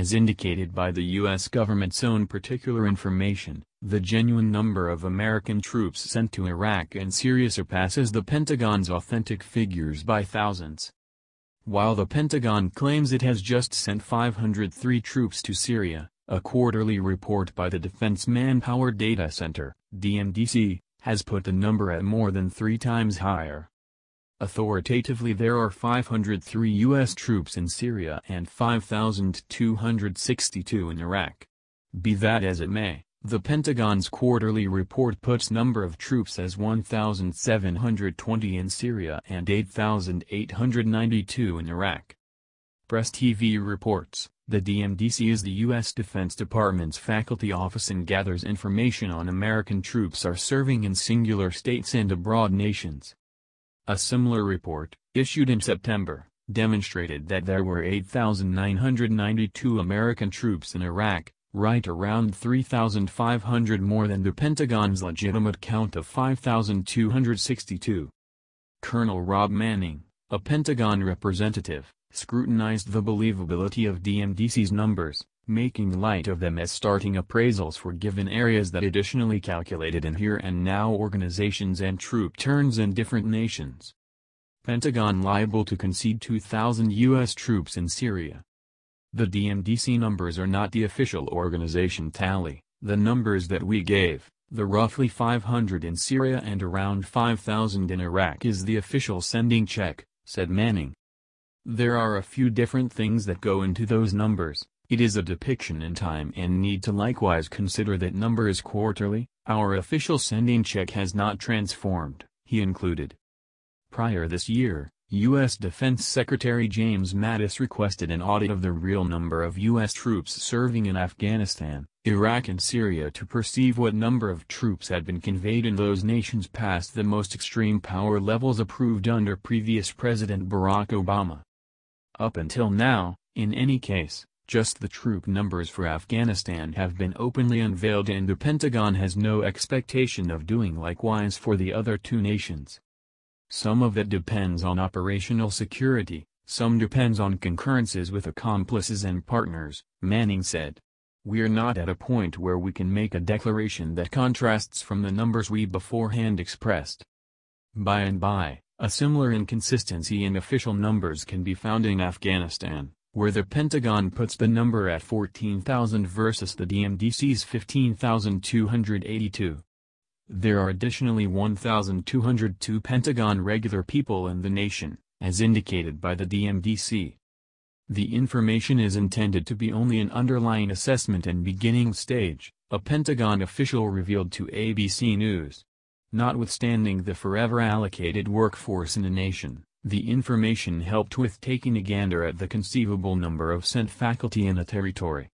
as indicated by the U.S. government's own particular information, the genuine number of American troops sent to Iraq and Syria surpasses the Pentagon's authentic figures by thousands. While the Pentagon claims it has just sent 503 troops to Syria, a quarterly report by the Defense Manpower Data Center (DMDC) has put the number at more than 3 times higher. Authoritatively, there are 503 U.S. troops in Syria and 5,262 in Iraq. Be that as it may, the Pentagon's quarterly report puts number of troops as 1,720 in Syria and 8,892 in Iraq. Press TV reports, the DMDC is the U.S. Defense Department's faculty office and gathers information on American troops are serving in singular states and abroad nations. A similar report, issued in September, demonstrated that there were 8,992 American troops in Iraq, right around 3,500 more than the Pentagon's legitimate count of 5,262. Colonel Rob Manning, a Pentagon representative, scrutinized the believability of DMDC's numbers, making light of them as starting appraisals for given areas that additionally calculated in here and now organizations and troop turns in different nations. Pentagon liable to concede 2,000 U.S. troops in Syria. The DMDC numbers are not the official organization tally. The numbers that we gave, the roughly 500 in Syria and around 5,000 in Iraq, is the official sending check, said Manning. There are a few different things that go into those numbers. It is a depiction in time and need to likewise consider that number is quarterly. Our official sending check has not transformed, he included. Prior this year, U.S. Defense Secretary James Mattis requested an audit of the real number of U.S. troops serving in Afghanistan, Iraq and Syria to perceive what number of troops had been conveyed in those nations past the most extreme power levels approved under previous President Barack Obama. Up until now, in any case, just the troop numbers for Afghanistan have been openly unveiled, and the Pentagon has no expectation of doing likewise for the other 2 nations. Some of that depends on operational security, some depends on concurrences with accomplices and partners, Manning said. We're not at a point where we can make a declaration that contrasts from the numbers we beforehand expressed. By and by, a similar inconsistency in official numbers can be found in Afghanistan, where the Pentagon puts the number at 14,000 versus the DMDC's 15,282. There are additionally 1,202 Pentagon regular people in the nation, as indicated by the DMDC. The information is intended to be only an underlying assessment and beginning stage, a Pentagon official revealed to ABC News. Notwithstanding the forever allocated workforce in the nation, the information helped with taking a gander at the conceivable number of sent faculty in a territory.